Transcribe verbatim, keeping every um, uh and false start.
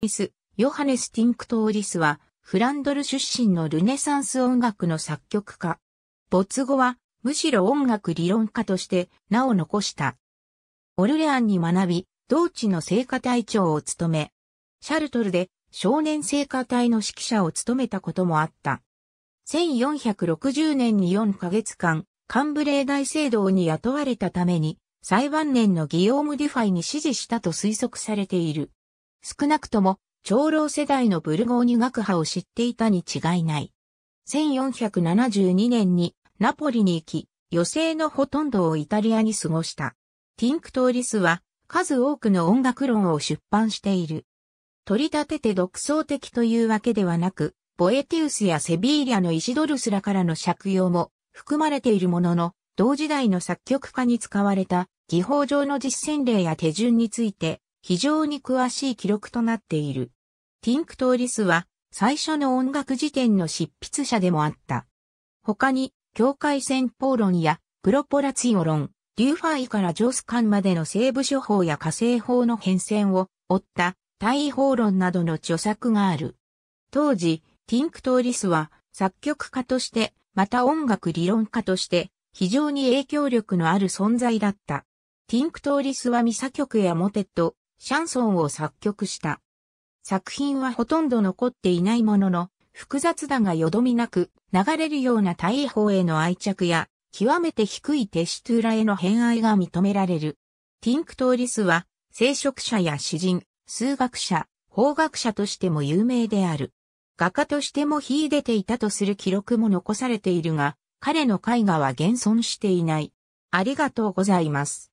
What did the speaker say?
リス、ヨハネス・ティンクトーリスは、フランドル出身のルネサンス音楽の作曲家。没後は、むしろ音楽理論家として名を残した。オルレアンに学び、同地の聖歌隊長を務め、シャルトルで少年聖歌隊の指揮者を務めたこともあった。せんよんひゃくろくじゅうねんによんかげつかん、カンブレー大聖堂に雇われたために、最晩年のギヨーム・デュファイに師事したと推測されている。少なくとも、長老世代のブルゴーニュ学派を知っていたに違いない。せんよんひゃくななじゅうにねんにナポリに行き、余生のほとんどをイタリアに過ごした。ティンクトーリスは数多くの音楽論を出版している。取り立てて独創的というわけではなく、ボエティウスやセビーリャのイシドルスらからの借用も含まれているものの、同時代の作曲家に使われた技法上の実践例や手順について、非常に詳しい記録となっている。ティンクトーリスは最初の音楽辞典の執筆者でもあった。他に境界線法論やプロポラツィオ論、デュファイからジョスカンまでの西部諸法や火星法の変遷を追った対位法論などの著作がある。当時、ティンクトーリスは作曲家としてまた音楽理論家として非常に影響力のある存在だった。ティンクトーリスはミサ曲やモテット、シャンソンを作曲した。作品はほとんど残っていないものの、複雑だがよどみなく流れるような対位法への愛着や、極めて低いテシトゥーラへの偏愛が認められる。ティンクトーリスは、聖職者や詩人、数学者、法学者としても有名である。画家としても秀でていたとする記録も残されているが、彼の絵画は現存していない。ありがとうございます。